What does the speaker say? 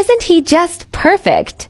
Isn't he just perfect?